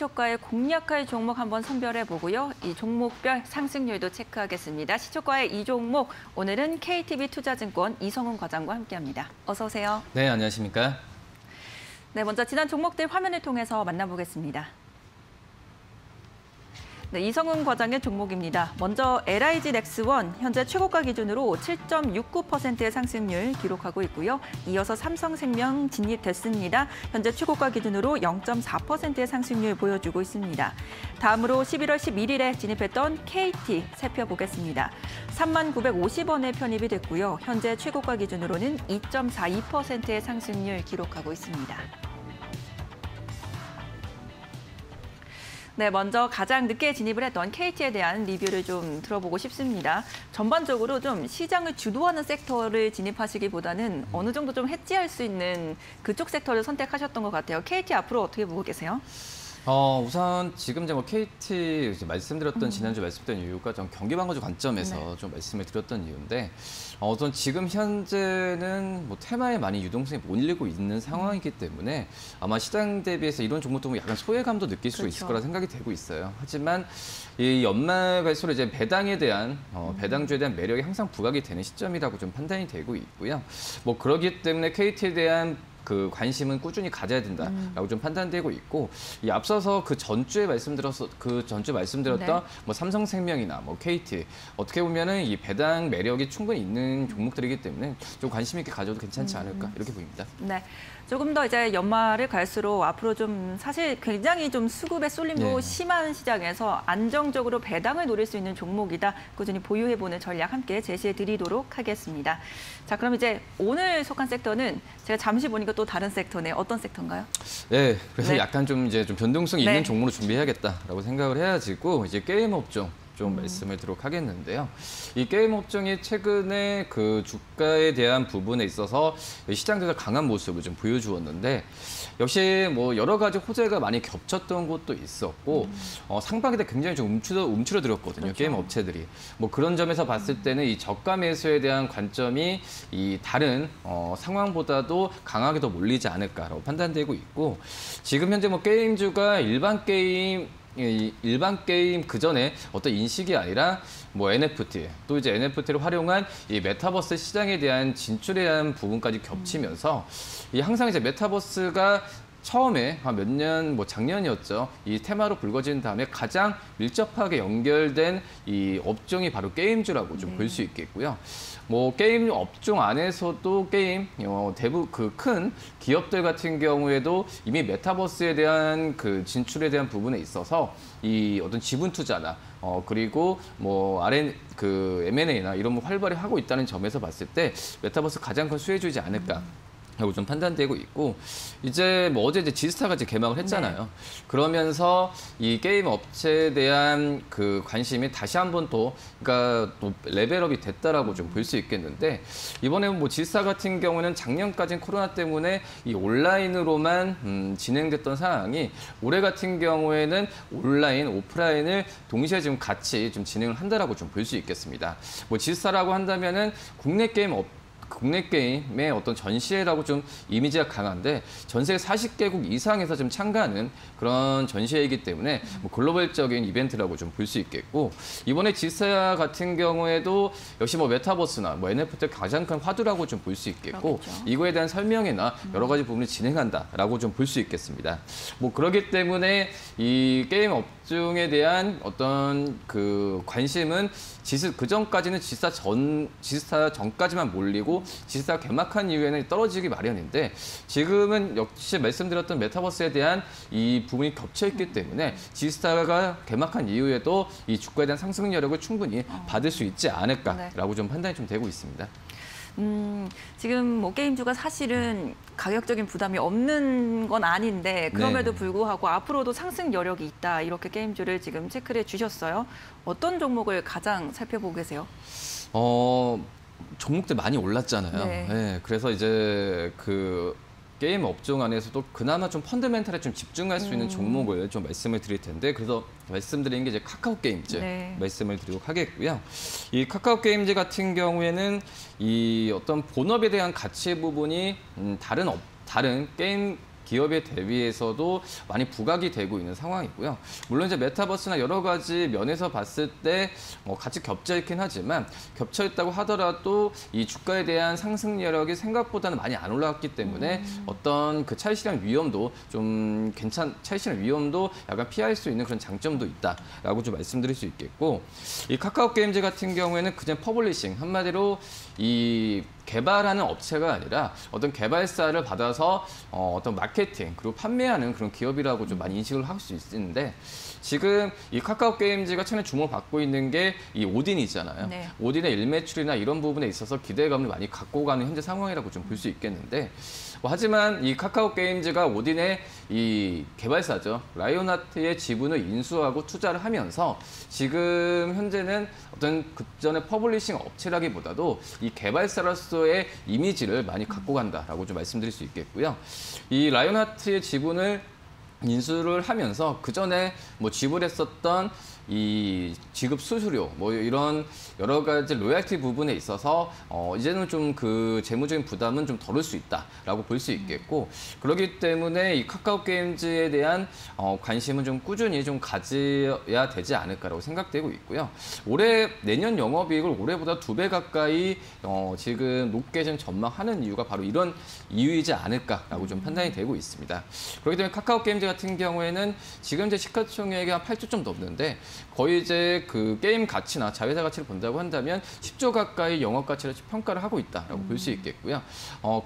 시초가의 공략할 종목 한번 선별해 보고요. 이 종목별 상승률도 체크하겠습니다. 시초가의 이 종목, 오늘은 KTB 투자증권 이성훈 과장과 함께합니다. 어서 오세요. 네, 안녕하십니까. 네, 먼저 지난 종목들 화면을 통해서 만나보겠습니다. 네, 이성훈 과장의 종목입니다. 먼저 LIG 넥스원, 현재 최고가 기준으로 7.69%의 상승률 기록하고 있고요. 이어서 삼성생명 진입됐습니다. 현재 최고가 기준으로 0.4%의 상승률 보여주고 있습니다. 다음으로 11월 11일에 진입했던 KT 살펴보겠습니다. 39,950원에 편입이 됐고요. 현재 최고가 기준으로는 2.42%의 상승률 기록하고 있습니다. 네, 먼저 가장 늦게 진입을 했던 KT에 대한 리뷰를 좀 들어보고 싶습니다. 전반적으로 좀 시장을 주도하는 섹터를 진입하시기보다는 어느 정도 좀 해지할 수 있는 그쪽 섹터를 선택하셨던 것 같아요. KT 앞으로 어떻게 보고 계세요? 우선 지금 이제 KT 이제 말씀드렸던 지난주 말씀드린 이유가 좀 경기 방어주 관점에서 네. 좀 말씀을 드렸던 이유인데 우선 지금 현재는 뭐 테마에 많이 유동성이 몰리고 있는 상황이기 때문에 아마 시장 대비해서 이런 종목도 약간 소외감도 느낄 수 그렇죠. 있을 거라 생각이 되고 있어요. 하지만 이 연말 갈수록 이제 배당에 대한 배당주에 대한 매력이 항상 부각이 되는 시점이라고 좀 판단이 되고 있고요. 뭐 그러기 때문에 KT에 대한 그 관심은 꾸준히 가져야 된다라고 좀 판단되고 있고, 이 앞서서 그 전주에 말씀드렸던 네. 뭐 삼성생명이나 뭐 KT 어떻게 보면은 이 배당 매력이 충분히 있는 종목들이기 때문에 좀 관심 있게 가져도 괜찮지 않을까 이렇게 보입니다. 네, 조금 더 이제 연말을 갈수록 앞으로 좀 사실 굉장히 좀 수급의 쏠림도 네. 심한 시장에서 안정적으로 배당을 노릴 수 있는 종목이다. 꾸준히 보유해보는 전략 함께 제시해드리도록 하겠습니다. 자, 그럼 이제 오늘 속한 섹터는 제가 잠시 보니까 또 다른 섹터네. 어떤 섹터인가요? 네, 그래서 네. 약간 좀 이제 좀 변동성이 네. 있는 종목으로 준비해야겠다라고 생각을 해가지고 이제 게임 업종 좀 말씀을 드리도록 하겠는데요. 이 게임 업종이 최근에 그 주가에 대한 부분에 있어서 시장에서 강한 모습을 좀 보여주었는데 역시 뭐 여러 가지 호재가 많이 겹쳤던 것도 있었고 상반기 때 굉장히 좀 움츠러들었거든요. 그렇죠. 게임 업체들이. 뭐 그런 점에서 봤을 때는 이 저가 매수에 대한 관점이 이 다른 상황보다도 강하게 더 몰리지 않을까라고 판단되고 있고 지금 현재 뭐 게임주가 일반 게임 그 전에 어떤 인식이 아니라 뭐 NFT 또 이제 NFT를 활용한 이 메타버스 시장에 대한 진출에 대한 부분까지 겹치면서 이 항상 이제 메타버스가 처음에 한 몇 년, 뭐 작년이었죠. 이 테마로 불거진 다음에 가장 밀접하게 연결된 이 업종이 바로 게임주라고 좀 볼 수 있겠고요. 뭐 게임 업종 안에서도 게임 대부 그 큰 기업들 같은 경우에도 이미 메타버스에 대한 그 진출에 대한 부분에 있어서 이 어떤 지분 투자나 그리고 뭐 M&A나 이런 거 활발히 하고 있다는 점에서 봤을 때 메타버스 가장 큰 수혜주이지 않을까. 라고 좀 판단되고 있고 이제 뭐 어제 이제 지스타가 이제 개막을 했잖아요. 네. 그러면서 이 게임 업체에 대한 그 관심이 다시 한번 또 그러니까 또 레벨업이 됐다라고 좀 볼 수 있겠는데 이번에 뭐 지스타 같은 경우는 작년까지는 코로나 때문에 이 온라인으로만 진행됐던 상황이 올해 같은 경우에는 온라인, 오프라인을 동시에 지금 같이 좀 진행을 한다라고 좀 볼 수 있겠습니다. 뭐 지스타라고 한다면은 국내 게임의 어떤 전시회라고 좀 이미지가 강한데 전 세계 40개국 이상에서 좀 참가하는 그런 전시회이기 때문에 뭐 글로벌적인 이벤트라고 좀 볼 수 있겠고 이번에 지스타 같은 경우에도 역시 뭐 메타버스나 뭐 NFT 가장 큰 화두라고 좀 볼 수 있겠고 그렇겠죠. 이거에 대한 설명회나 여러 가지 부분을 진행한다라고 좀 볼 수 있겠습니다. 뭐 그렇기 때문에 이 게임 업종에 대한 어떤 그 관심은 그 전까지는 지스타 전까지만 몰리고 지스타 개막한 이후에는 떨어지기 마련인데 지금은 역시 말씀드렸던 메타버스에 대한 이 부분이 겹쳐있기 때문에 지스타가 개막한 이후에도 이 주가에 대한 상승 여력을 충분히 받을 수 있지 않을까라고 좀 판단이 좀 되고 있습니다. 지금 뭐 게임주가 사실은 가격적인 부담이 없는 건 아닌데 그럼에도 불구하고 앞으로도 상승 여력이 있다 이렇게 게임주를 지금 체크를 해주셨어요. 어떤 종목을 가장 살펴보고 계세요? 종목들 많이 올랐잖아요. 네. 네, 그래서 이제 그 게임 업종 안에서도 그나마 좀 펀더멘탈에 좀 집중할 수 있는 종목을 좀 말씀을 드릴 텐데 그래서 말씀드린 게 이제 카카오 게임즈 네. 말씀을 드리도록 하겠고요. 이 카카오 게임즈 같은 경우에는 이 어떤 본업에 대한 가치 부분이 다른 게임 기업에 대비해서도 많이 부각이 되고 있는 상황이고요. 물론 이제 메타버스나 여러 가지 면에서 봤을 때 같이 겹쳐 있긴 하지만 겹쳐 있다고 하더라도 이 주가에 대한 상승 여력이 생각보다는 많이 안 올라왔기 때문에 어떤 그 차익 실현 위험도 좀 차익 실현 위험도 약간 피할 수 있는 그런 장점도 있다라고 좀 말씀드릴 수 있겠고, 이 카카오 게임즈 같은 경우에는 그냥 퍼블리싱, 한마디로 이 개발하는 업체가 아니라 어떤 개발사를 받아서 어떤 마케팅 그리고 판매하는 그런 기업이라고 좀 많이 인식을 할 수 있는데, 지금 이 카카오 게임즈가 최근에 주목받고 있는 게 이 오딘이잖아요. 네. 오딘의 일매출이나 이런 부분에 있어서 기대감을 많이 갖고 가는 현재 상황이라고 좀 볼 수 있겠는데, 하지만 이 카카오 게임즈가 오딘의 이 개발사죠, 라이온하트의 지분을 인수하고 투자를 하면서 지금 현재는 어떤 그전에 퍼블리싱 업체라기보다도 이 개발사로서의 이미지를 많이 갖고 간다라고 좀 말씀드릴 수 있겠고요. 이 라이온하트의 지분을 인수를 하면서 그 전에 뭐 지불했었던 이 지급 수수료 뭐 이런 여러 가지 로얄티 부분에 있어서 이제는 좀 그 재무적인 부담은 좀 덜을 수 있다라고 볼 수 있겠고, 그렇기 때문에 이 카카오 게임즈에 대한 관심은 좀 꾸준히 좀 가져야 되지 않을까라고 생각되고 있고요. 내년 영업이익을 올해보다 2배 가까이 지금 높게 좀 전망하는 이유가 바로 이런 이유이지 않을까라고 좀 판단이 되고 있습니다. 그렇기 때문에 카카오 게임즈 같은 경우에는 지금 이제 시가총액이 한 8조 좀 넘는데, 거의 이제 그 게임 가치나 자회사 가치를 본다고 한다면 10조 가까이 영업 가치를 평가를 하고 있다라고 볼 수 있겠고요.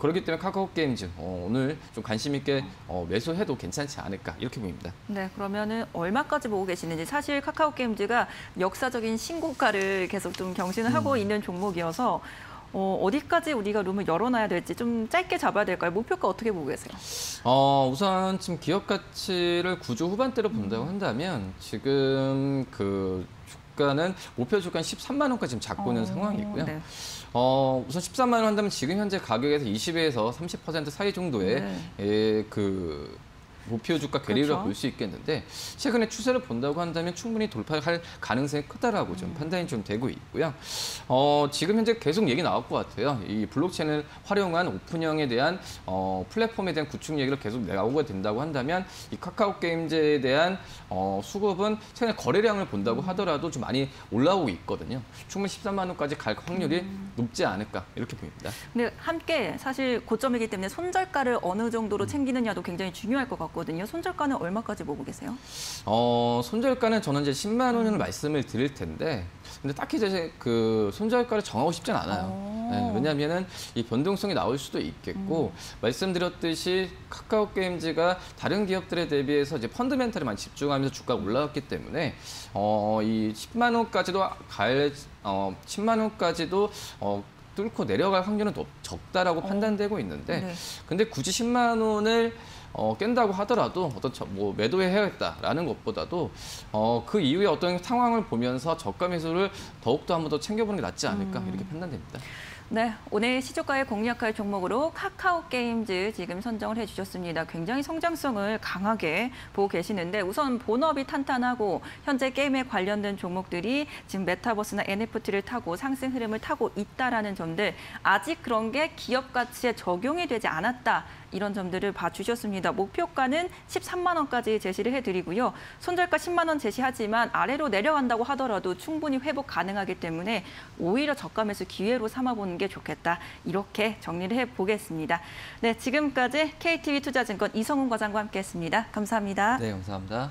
그렇기 때문에 카카오 게임즈 오늘 좀 관심 있게 매수해도 괜찮지 않을까 이렇게 보입니다. 네, 그러면은 얼마까지 보고 계시는지, 사실 카카오 게임즈가 역사적인 신고가를 계속 좀 경신을 하고 있는 종목이어서 어디까지 우리가 룸을 열어놔야 될지 좀 짧게 잡아야 될까요? 목표가 어떻게 보고 계세요? 우선 지금 기업 가치를 9조 후반대로 본다고 한다면 지금 그 주가는 목표 주가는 13만 원까지 지금 잡고 있는 상황이고요. 네. 우선 13만 원 한다면 지금 현재 가격에서 20에서 30% 사이 정도의 그 목표 주가 괴리라 볼 수 있겠는데, 최근에 추세를 본다고 한다면 충분히 돌파할 가능성이 크다라고 좀 판단이 좀 되고 있고요. 지금 현재 계속 얘기 나올 것 같아요. 이 블록체인을 활용한 오픈형에 대한 플랫폼에 대한 구축 얘기를 계속 나오게 된다고 한다면 이 카카오 게임즈에 대한 수급은 최근에 거래량을 본다고 하더라도 좀 많이 올라오고 있거든요. 충분히 13만 원까지 갈 확률이 높지 않을까 이렇게 보입니다. 근데 함께 사실 고점이기 때문에 손절가를 어느 정도로 챙기느냐도 굉장히 중요할 것 같아요. 거든요. 손절가는 얼마까지 보고 계세요? 손절가는 저는 이제 10만 원을 말씀을 드릴 텐데, 근데 딱히 이제 그 손절가를 정하고 싶진 않아요. 네, 왜냐하면은 이 변동성이 나올 수도 있겠고, 말씀드렸듯이 카카오 게임즈가 다른 기업들에 대비해서 이제 펀드멘털에 많이 집중하면서 주가가 올라왔기 때문에 이 10만 원까지도 갈 10만 원까지도 뚫고 내려갈 확률은 적다라고 판단되고 있는데, 네. 근데 굳이 10만 원을 깬다고 하더라도 어떤 매도해야겠다라는 것보다도 그 이후에 어떤 상황을 보면서 저가 매수를 더욱더 한 번 더 챙겨보는 게 낫지 않을까 이렇게 판단됩니다. 네, 오늘 시초가에 공략할 종목으로 카카오 게임즈 지금 선정을 해주셨습니다. 굉장히 성장성을 강하게 보고 계시는데, 우선 본업이 탄탄하고 현재 게임에 관련된 종목들이 지금 메타버스나 NFT를 타고 상승 흐름을 타고 있다라는 점들, 아직 그런 게 기업 가치에 적용이 되지 않았다, 이런 점들을 봐주셨습니다. 목표가는 13만 원까지 제시를 해드리고요. 손절가 10만 원 제시하지만 아래로 내려간다고 하더라도 충분히 회복 가능하기 때문에 오히려 저가 매수 기회로 삼아보는 게 좋겠다, 이렇게 정리를 해보겠습니다. 네, 지금까지 KTB 투자증권 이성훈 과장과 함께했습니다. 감사합니다. 네, 감사합니다.